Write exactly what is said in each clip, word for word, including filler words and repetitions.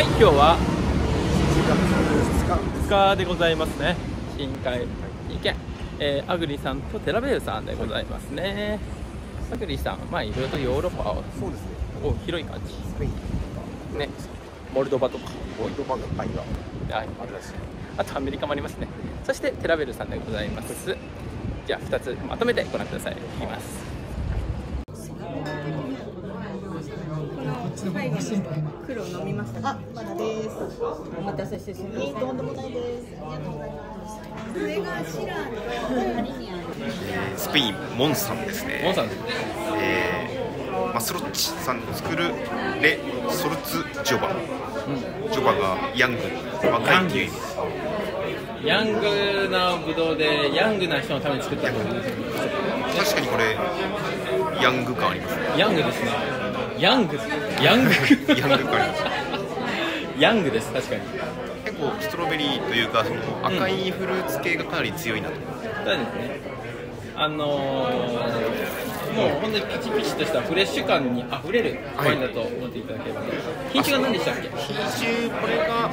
はい、今日はふつかでございますね。深海に行け、えー、アグリさんとテラベルさんでございますね。アグリさん、まあいろいろとヨーロッパをそうですね、お広い感じ。スペインとかね、モルドバとか、モルドバとか海外、はい、あるらしい。あとアメリカもありますね。そしてテラベルさんでございます。じゃあふたつまとめてご覧ください。いきます。最後の黒飲みました。あ、まだです。お待たせしてしまいました。とんでもないです。ありがとうございます。これがシラのスペインモンさんですね。モンさんですね。えー、マスロッチさんの作るレ・ソルツジョバ、うん、ジョバがヤング、若いっていう意味です。ヤングなブドウでヤングな人のために作ったものです。確かにこれヤング感ありますね。ヤングですね。ヤングヤングヤング感ありますね。ヤングです。確かに結構ストロベリーというかその赤いフルーツ系がかなり強いなと思います。そうですね。あのー、もう本当にピチピチとしたフレッシュ感にあふれるワインだと思っていただければ、ね。品種が何でしたっけ？品種これが、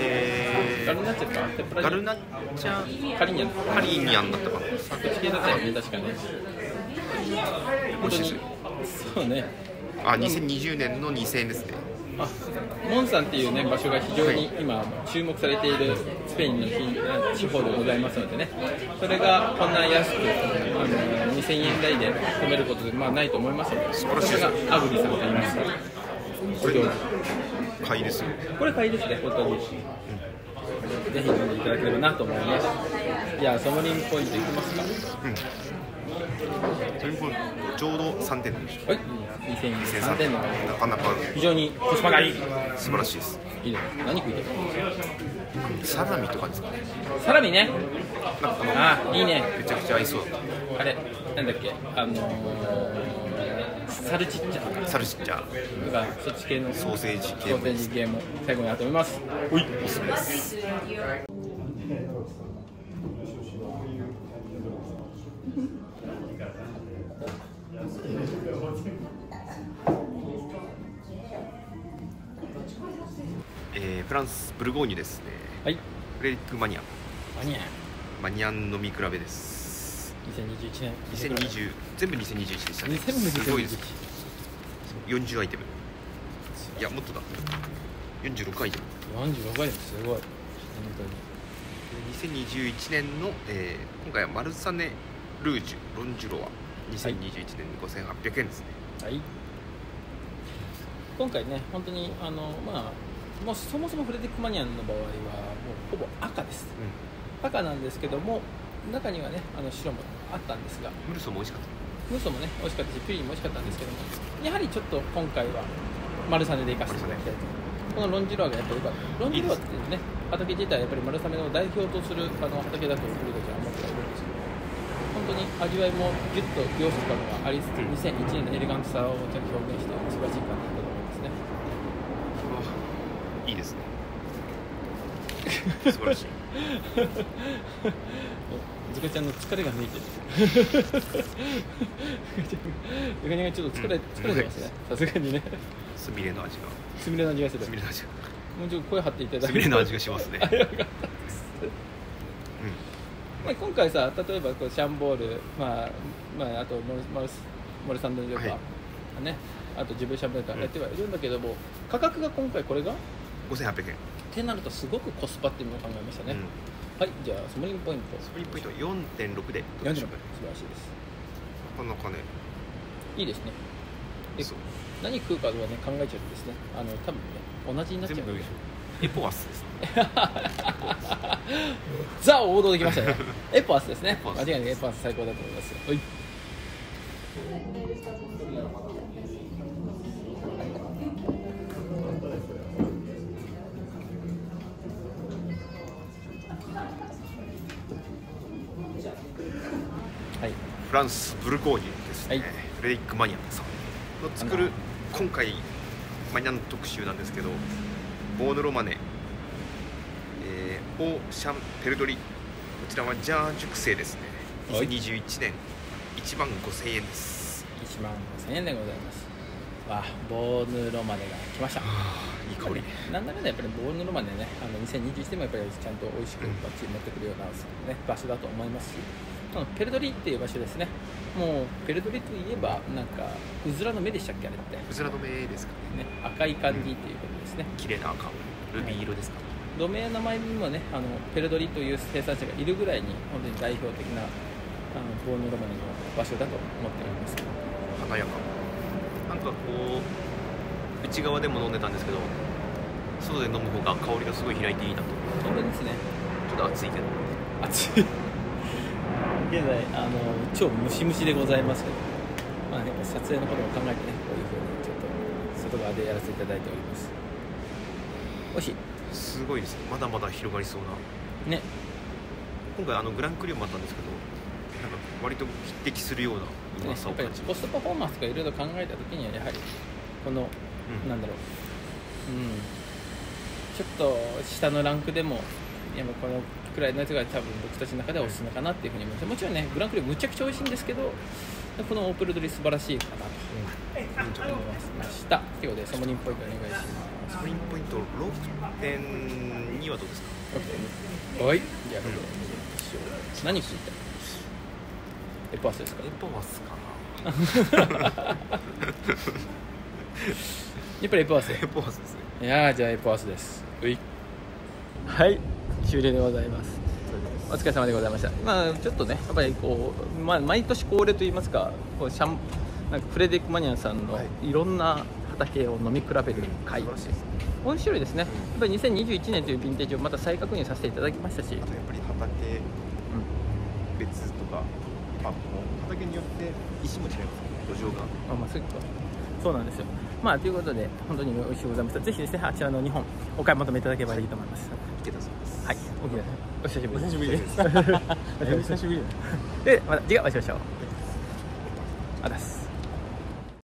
えー、ガルナッチャか。ガルナッチャカリニャン。カリニャンだったかな。サクチ系だったよね確かね。本当にそうね。あ、にせんにじゅうねんのにせんえんですね。あ、モンサンっていうね場所が非常に今注目されているスペインの地方でございますのでね、それがこんな安くにせんえん台で止めることでまあないと思いますので、それがアグリさんと言います。これ買いですよ。これ買いですね、本当に。うん、ぜひ飲んでいただければなと思います。じゃあソムリンポイントいきますか。うん、それもちょうどさんてんでしょ。はい、にせんさんてんのなかなか非常にコスパがいい。素晴らしいです。いいです。何食いたい？サラミとかですかね。サラミね。ああ、いいね。めちゃくちゃ合いそう。あれなんだっけ、あのー、サルチッチャサルチッチャがそっち系のソーセージ系もソーセージ系も最後になっております。おい、おすすめです。えー、フランスブルゴーニュですね。はい。フレリックマニアン。マニアン。マニアン飲み比べです。にせんにじゅういちねん。にせんにじゅう全部にせんにじゅういちでしたね。すごいです。よんじゅうアイテム。いやもっとだ。よんじゅうろくアイテム。よんじゅうろくアイテムすごい。本当に。にせんにじゅういちねんの、えー、今回はマルサネルージュロンジュロワ。にせんにじゅういちねんのごせんはっぴゃくえんですね。はい。今回ね本当にあのまあ。もうそもそもフレディックマニアンの場合はもうほぼ赤です、うん、赤なんですけども中にはねあの白もあったんですが、ムルソも美味しかった。ムルソもね美味しかったしピュリーも美味しかったんですけども、やはりちょっと今回はマルサネで生かしていただきたいと思います。このロンジロアがやっぱり良かった。ロンジロアっていうね畑自体はやっぱりマルサネの代表とするあの畑だと僕たちは思っているんですけど、本当に味わいもギュッと凝縮感がありつつ、にせんいちねんのエレガントさを表現して素晴らしい感じだと思いますね。いいですね。素晴らしい。ズカちゃんの疲れが見えてる。ズカちゃんがちょっと疲れ、疲れてますね。さすがにね。スミレの味が。スミレの味がする。スミレの味が。もうちょっと声張っていただいて。スミレの味がしますね。良かったです。うん。今回さ、例えばこうシャンボール、まあまああとモルモルモルサンドとかね、あと自分シャンボールとかやってはいるんだけども、価格が今回これがごせんはっぴゃくえんってなるとすごくコスパっていうのを考えましたね、うん、はい。じゃあソムリンポイントソムリンポイント よんてんろく でどうでしょうか。素晴らしいです。なかなかねいいですね。で何食うかはね考えちゃうんですね。あの多分ね同じになっちゃうんでエポアスですね。ザ王道できましたね。エポアスですね。間違いなくエポアス最高だと思います。はい。フランスブルゴーニュですね、はい、フレディック・マニアンさんの作る今回マニアン特集なんですけど、ボーヌ・ロマネ、えー、オーシャン・ペルドリ、こちらはジャー熟成ですね。にせんにじゅういちねんいちまんごせんえんです。いちまんごせんえんでございます。わあ、ボーヌ・ロマネが来ました。いこれなんだかんだやっぱりボールのロマンでね、あのにせんにじゅういちねんもやっぱりちゃんと美味しくバッチリ持ってくるような、ね、場所だと思いますし、ペルドリっていう場所ですね。もうペルドリといえばなんかうずらの目でしたっけ、あれってうずらの目ですか ね, ね赤い感じっていうことですね、うん、綺麗な赤、ルビー色ですか、ね、はい、ド名の名前にもね、あのペルドリという生産者がいるぐらいに本当に代表的なあのボールのロマンの場所だと思っております。華やか、なんかこう内側でも飲んでたんですけど、外で飲む方が香りがすごい開いていいなと。そうですね、ちょっと暑いけど、暑い現在あの超ムシムシでございますけど、まあ、ね、撮影のことも考えてね、こういうふうにちょっと外側でやらせていただいております。おいしい、すごいですね。まだまだ広がりそうなね。今回あのグランクリオもあったんですけど、なんか割と匹敵するようなうまさを感じます。コストパフォーマンスとかいろいろ考えたときにはやはりこの、うん、なんだろう、うん、ちょっと下のランクでもやっぱこのくらいのやつが多分僕たちの中ではおすすめかなっていうふうに思います。もちろんね、グランクリオむちゃくちゃ美味しいんですけど、このオープルドリ素晴らしいかなと思いました。ということでサモリンポイントお願いします。サモリンポイント ろくてんに はどうですか ？ろくてんに。はい。じゃあこれでしょう。何を聞いた？エパワスですか？エパワスかな。やっぱりエパワス。エパワスですね。いやー、じゃあエパワスです。うい。はい。終了でございます。お疲れ様でございました。まあちょっとね、やっぱりこう、まあ、毎年恒例といいますか、こうシャンなんかフレデリック・マニアンさんのいろんな畑を飲み比べる会、はい、面白いですね。やっぱりにせんにじゅういちねんというヴィンテージをまた再確認させていただきましたし、あとやっぱり畑別とか、うん、あ畑によって石も違いますね、土壌が。あ、まあそういうこと、そうなんですよ。まあということで本当に美味しいございました。ぜひですね、あちらのにほんお買い求めいただければいいと思います。池田さんです。はい。お久しぶりです。お久しぶりです。お久しぶりです。で、また次回お会いしましょう。ありがとうございます。